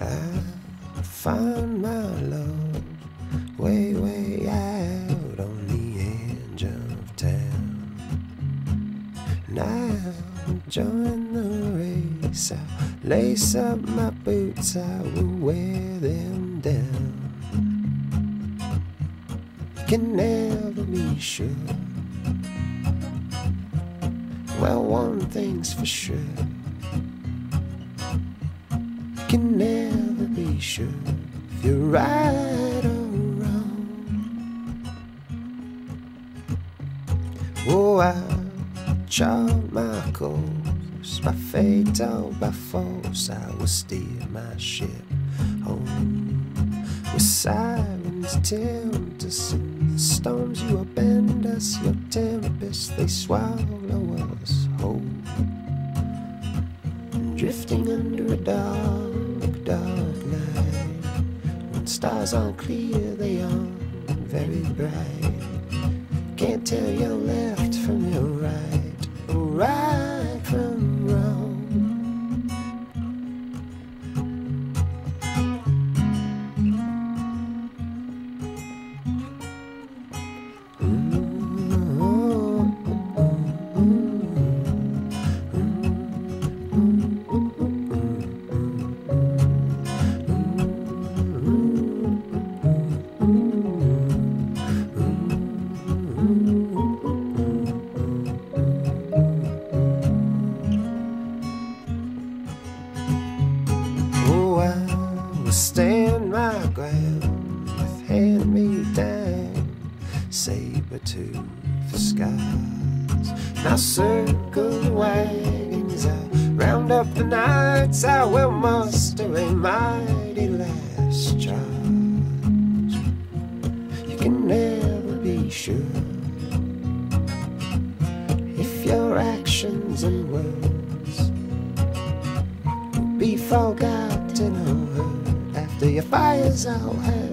I find my love way, way out on the edge of town. Now I join the race, I lace up my boots, I will wear them down. You can never be sure. Well, one thing's for sure, you can never be sure if you're right or wrong. Oh, I chart my course, by fate or by force, I will steer my ship home. With sirens tempt us, in the storms you upend us, your tempests they swallow us whole. Drifting under a dark, dark night, when stars aren't clear, they aren't very bright. Can't tell your left from your right, or right from wrong. Stand my ground with hand-me-down saber-tooth skies. Now circle the wagons, I round up the knights, I will muster a mighty last charge. You can never be sure if your actions and words will be forgotten or heard. After your fires I'll have